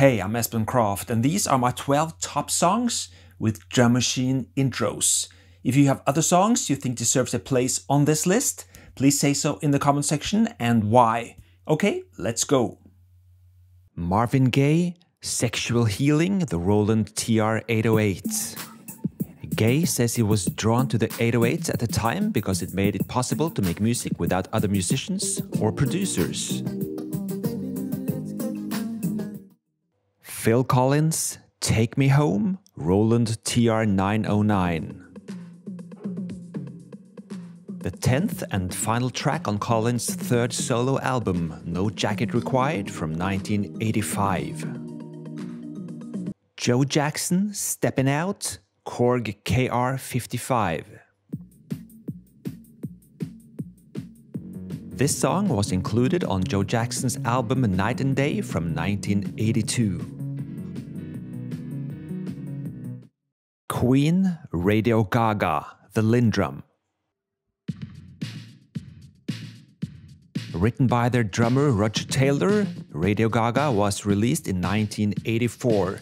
Hey, I'm Espen Kraft, and these are my 12 top songs with drum machine intros. If you have other songs you think deserves a place on this list, please say so in the comment section and why. Okay, let's go. Marvin Gaye, Sexual Healing, the Roland TR-808. Gaye says he was drawn to the 808s at the time because it made it possible to make music without other musicians or producers. Phil Collins, Take Me Home, Roland TR-909. The 10th and final track on Collins' third solo album, No Jacket Required, from 1985. Joe Jackson, Steppin' Out, Korg KR-55. This song was included on Joe Jackson's album Night and Day from 1982. Queen, Radio Gaga, the Linndrum. Written by their drummer Roger Taylor, Radio Gaga was released in 1984.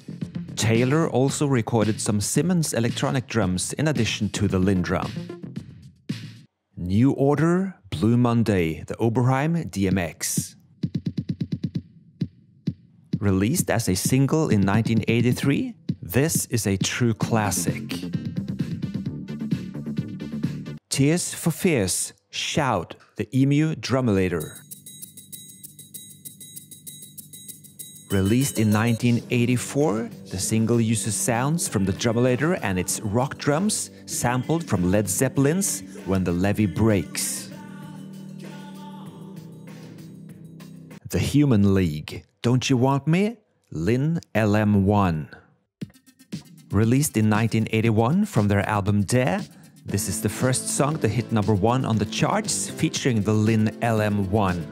Taylor also recorded some Simmons electronic drums in addition to the Linndrum. New Order, Blue Monday, the Oberheim DMX. Released as a single in 1983, this is a true classic. Tears for Fears, Shout, the Emu Drumulator. Released in 1984, the single uses sounds from the Drumulator and its rock drums, sampled from Led Zeppelin's When the Levee Breaks. The Human League, Don't You Want Me? Linn LM1. Released in 1981 from their album Dare, this is the first song to hit number 1 on the charts, featuring the Linn LM1.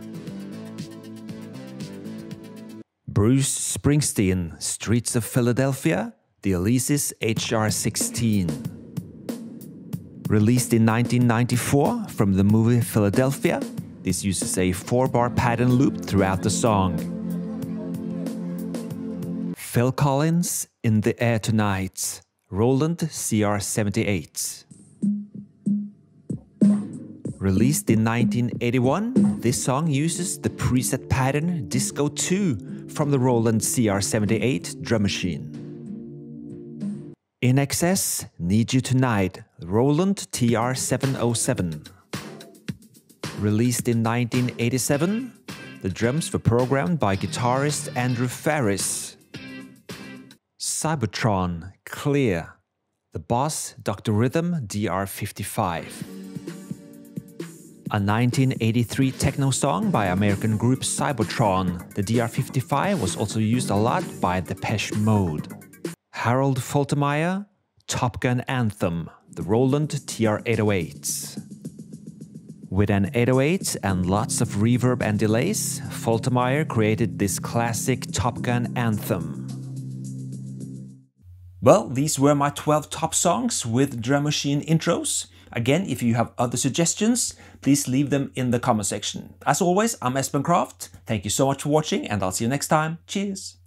Bruce Springsteen, Streets of Philadelphia, the Elise's HR-16. Released in 1994 from the movie Philadelphia, this uses a 4-bar pattern loop throughout the song. Phil Collins, In the Air Tonight, Roland CR-78. Released in 1981, this song uses the preset pattern Disco 2 from the Roland CR-78 drum machine. INXS, Need You Tonight, Roland TR-707. Released in 1987, the drums were programmed by guitarist Andrew Farris. Cybotron, Clear, the Boss DR-55. A 1983 techno song by American group Cybotron, the DR-55 was also used a lot by Depeche Mode. Harold Faltermeyer, Top Gun Anthem, the Roland TR-808. With an 808 and lots of reverb and delays, Faltermeyer created this classic Top Gun Anthem. Well, these were my 12 top songs with drum machine intros. Again, if you have other suggestions, please leave them in the comment section. As always, I'm Espen Kraft. Thank you so much for watching, and I'll see you next time. Cheers!